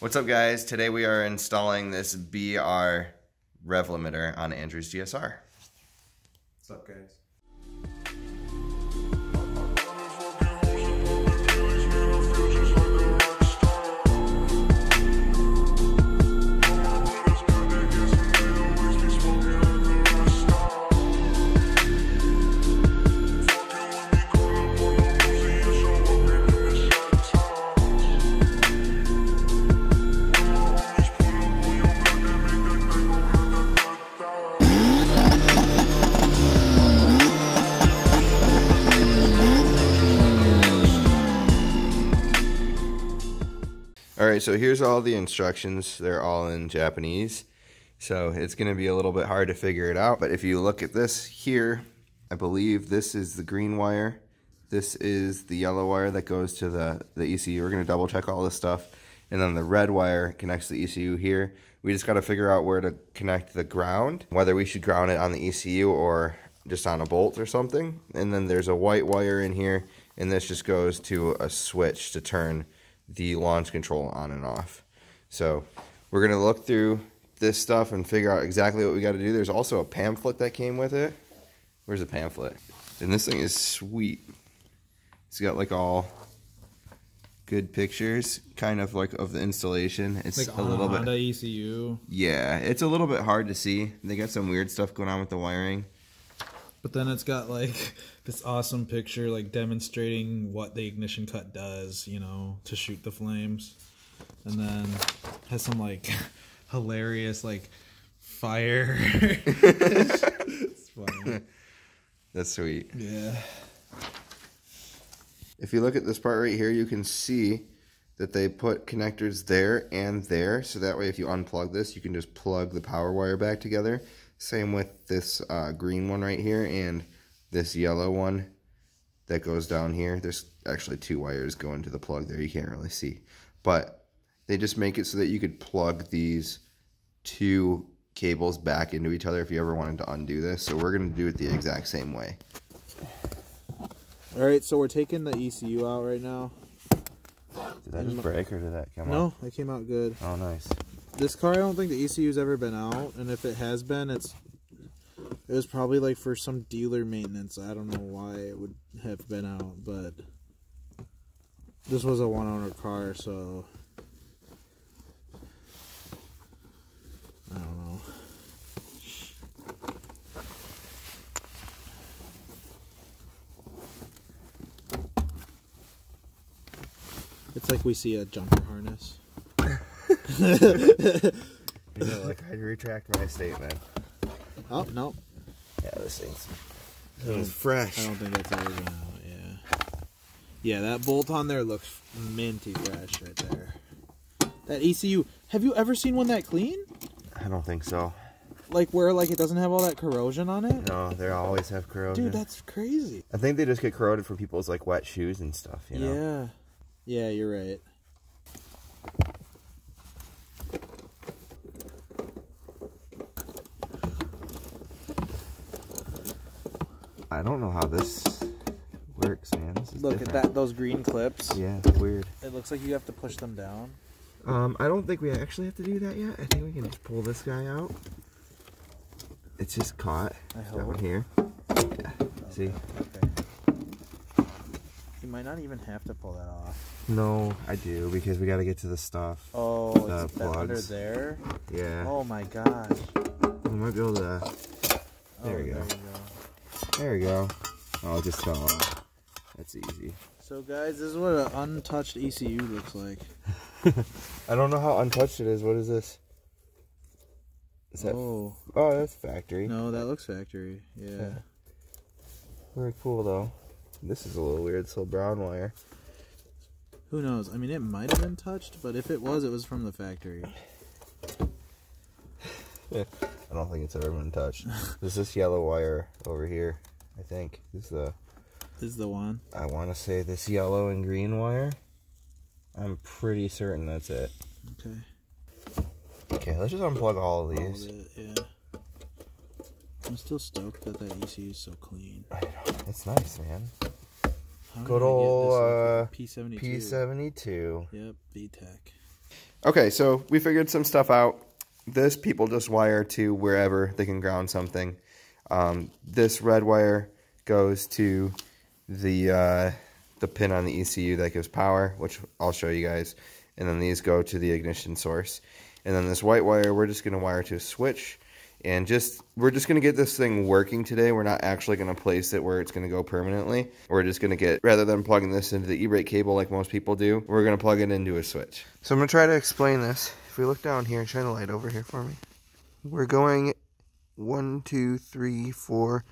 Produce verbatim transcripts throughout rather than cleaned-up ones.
What's up, guys? Today we are installing this Bee R rev limiter on Andrew's G S R. What's up, guys? Alright, so here's all the instructions. They're all in Japanese, so it's going to be a little bit hard to figure it out. But if you look at this here, I believe this is the green wire. This is the yellow wire that goes to the, the E C U. We're going to double check all this stuff. And then the red wire connects to the E C U here. We just got to figure out where to connect the ground, whether we should ground it on the E C U or just on a bolt or something. And then there's a white wire in here, and this just goes to a switch to turn the launch control on and off. So we're going to look through this stuff and figure out exactly what we got to do. There's also a pamphlet that came with it. Where's the pamphlet? And this thing is sweet. It's got like all good pictures, kind of like of the installation. It's like a little bit E C U. Yeah, it's a little bit hard to see. They got some weird stuff going on with the wiring. But then it's got like this awesome picture like demonstrating what the ignition cut does, you know, to shoot the flames. And then has some like hilarious like fire. It's funny. That's sweet. Yeah. If you look at this part right here, you can see that they put connectors there and there. So that way if you unplug this, you can just plug the power wire back together. Same with this uh, green one right here and this yellow one that goes down here. There's actually two wires going to the plug there. You can't really see. But they just make it so that you could plug these two cables back into each other if you ever wanted to undo this. So we're going to do it the exact same way. All right, so we're taking the E C U out right now. Did that just break or did that come out? No, it came out good. Oh, nice. This car, I don't think the E C U's ever been out, and if it has been, it's it was probably like for some dealer maintenance. I don't know why it would have been out, but this was a one-owner car, so I don't know. It's like we see a jumper harness. You know, like I'd retract my statement. Oh, no. Yeah, this thing's it was fresh. I don't think that's ever been out, yeah. Yeah, that bolt on there looks minty fresh right there. That E C U, have you ever seen one that clean? I don't think so. Like where like it doesn't have all that corrosion on it? No, they always have corrosion. Dude, that's crazy. I think they just get corroded from people's like wet shoes and stuff, you know? Yeah. Yeah, you're right. I don't know how this works, man. This is Look different. At that, those green clips. Yeah, it's weird. It looks like you have to push them down. Um, I don't think we actually have to do that yet. I think we can just pull this guy out. It's just caught. I hope. That one here. Yeah. Okay. See? Okay. You might not even have to pull that off. No, I do, because we got to get to the stuff. Oh, the it's plugs. That under there? Yeah. Oh my gosh. We might be able to... There oh, we go. There we go. There we go. Oh, it just fell off. That's easy. So guys, this is what an untouched E C U looks like. I don't know how untouched it is. What is this? Is that oh. Oh, that's factory. No, that looks factory. Yeah. yeah. Very cool, though. This is a little weird. It's a brown wire. Who knows? I mean, it might have been touched, but if it was, it was from the factory. Yeah. I don't think it's ever been touched. There's this yellow wire over here, I think. This is the, this is the one. I want to say this yellow and green wire. I'm pretty certain that's it. Okay. Okay, let's just unplug all of these. All of it, yeah. I'm still stoked that that E C U is so clean. I know. It's nice, man. How Good old uh, P seventy-two. P seventy-two. Yep, V TEC. Okay, so we figured some stuff out. This people just wire to wherever they can ground something. Um, this red wire goes to the uh, the pin on the E C U that gives power, which I'll show you guys. And then these go to the ignition source. And then this white wire, we're just going to wire to a switch. And just we're just going to get this thing working today. We're not actually going to place it where it's going to go permanently. We're just going to get, rather than plugging this into the e-brake cable like most people do, we're going to plug it into a switch. So I'm going to try to explain this. If we look down here, shine a light over here for me. We're going one, two, three, four,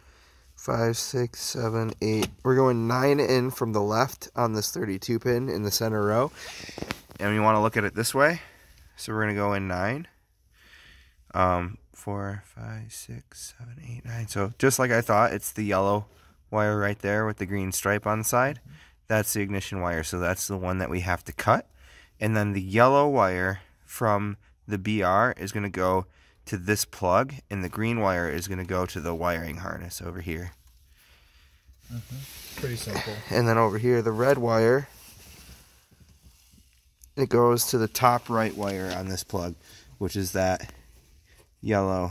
five, six, seven, eight. We're going nine in from the left on this thirty-two pin in the center row. And we want to look at it this way. So we're going to go in nine. Um... Four, five, six, seven, eight, nine. So just like I thought, it's the yellow wire right there with the green stripe on the side. That's the ignition wire. So that's the one that we have to cut. And then the yellow wire from the B R is going to go to this plug, and the green wire is going to go to the wiring harness over here. Mm-hmm. Pretty simple. And then over here, the red wire, it goes to the top right wire on this plug, which is that yellow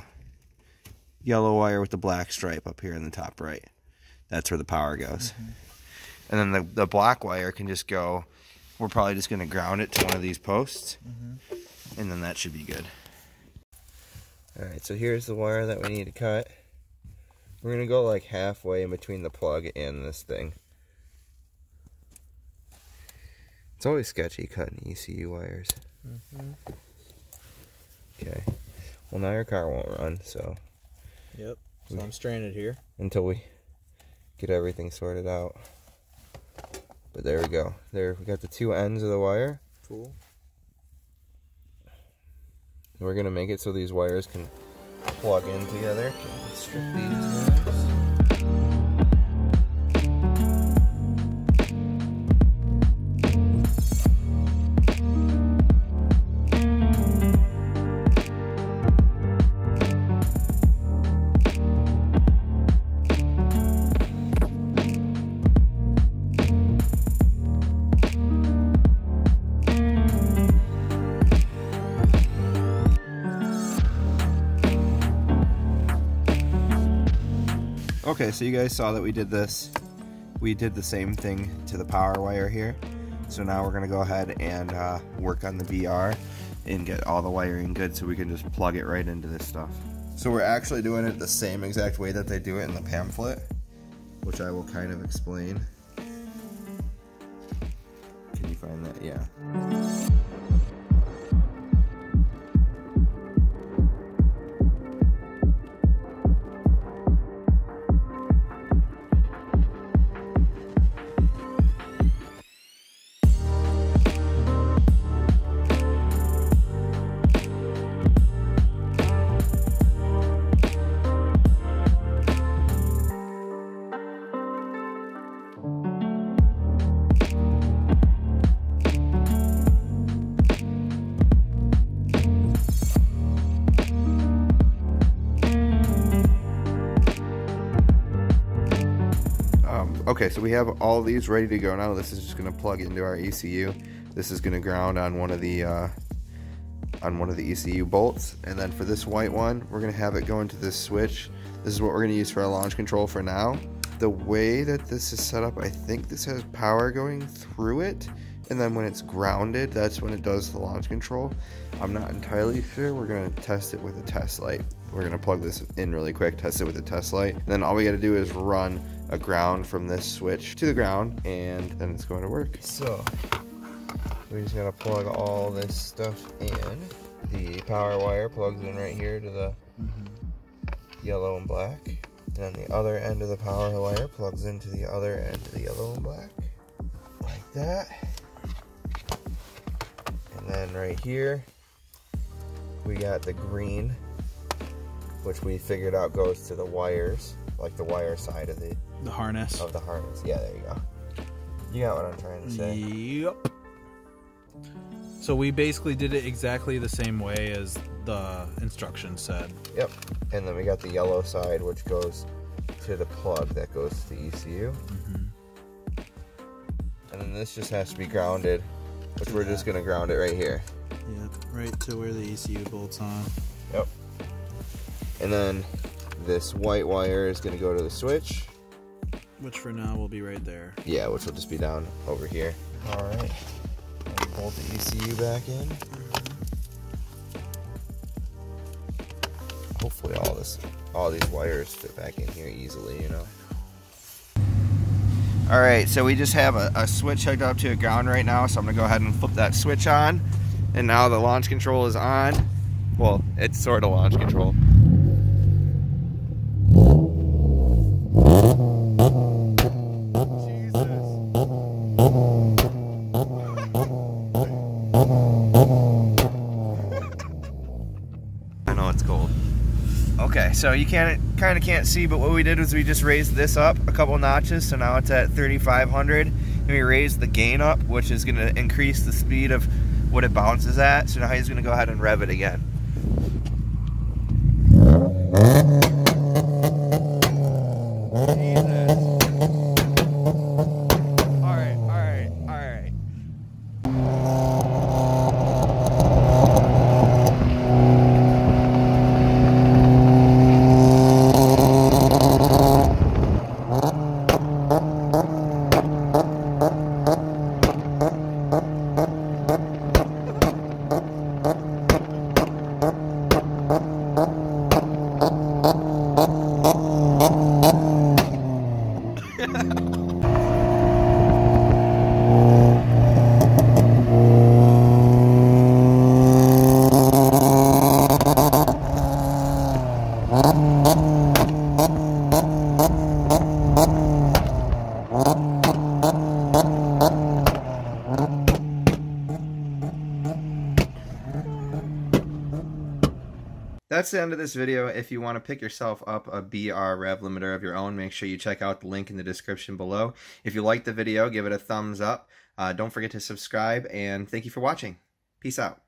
yellow wire with the black stripe up here in the top right. That's where the power goes. Mm-hmm. And then the, the black wire can just go, we're probably just going to ground it to one of these posts. Mm-hmm. And then that should be good. Alright, so here's the wire that we need to cut. We're going to go like halfway in between the plug and this thing. It's always sketchy cutting E C U wires. Mm-hmm. Okay. Well, now your car won't run, so... Yep, so we, I'm stranded here. Until we get everything sorted out. But there we go. There, we got the two ends of the wire. Cool. And we're going to make it so these wires can plug in together. Okay, strip these wires. Okay, so you guys saw that we did this. We did the same thing to the power wire here. So now we're going to go ahead and uh, work on the B R and get all the wiring good so we can just plug it right into this stuff. So we're actually doing it the same exact way that they do it in the pamphlet, which I will kind of explain. Can you find that? Yeah. Okay, so we have all these ready to go now. This is just going to plug into our E C U. This is going to ground on one of the uh, on one of the E C U bolts, and then for this white one, we're going to have it go into this switch. This is what we're going to use for our launch control for now. The way that this is set up, I think this has power going through it, and then when it's grounded, that's when it does the launch control. I'm not entirely sure. We're going to test it with a test light. We're going to plug this in really quick, test it with a test light, and then all we got to do is run a ground from this switch to the ground, and then it's going to work. So we just gotta plug all this stuff in. The power wire plugs in right here to the mm-hmm. yellow and black, and then the other end of the power wire plugs into the other end of the yellow and black, like that. And then right here we got the green, which we figured out goes to the wires, like the wire side of the the harness of the harness. Yeah, there you go. You got what I'm trying to say. Yep. So we basically did it exactly the same way as the instructions said. Yep. And then we got the yellow side, which goes to the plug that goes to the E C U. Mm-hmm. And then this just has to be grounded, which we're yeah. just going to ground it right here. Yep, right to where the E C U bolts on. Yep. And then this white wire is going to go to the switch, which for now will be right there. Yeah, which will just be down over here. All right. Bolt the E C U back in. Mm-hmm. Hopefully, all this, all these wires fit back in here easily, you know. All right, so we just have a, a switch hooked up to a ground right now, so I'm gonna go ahead and flip that switch on, and now the launch control is on. Well, it's sort of launch control. I know it's cold. Okay, so you can't kind of can't see, but what we did was we just raised this up a couple notches, so now it's at thirty-five hundred, and we raised the gain up, which is going to increase the speed of what it bounces at. So now he's going to go ahead and rev it again. That's the end of this video. If you want to pick yourself up a Bee R rev limiter of your own, make sure you check out the link in the description below. If you liked the video, give it a thumbs up. Uh, don't forget to subscribe, and thank you for watching. Peace out.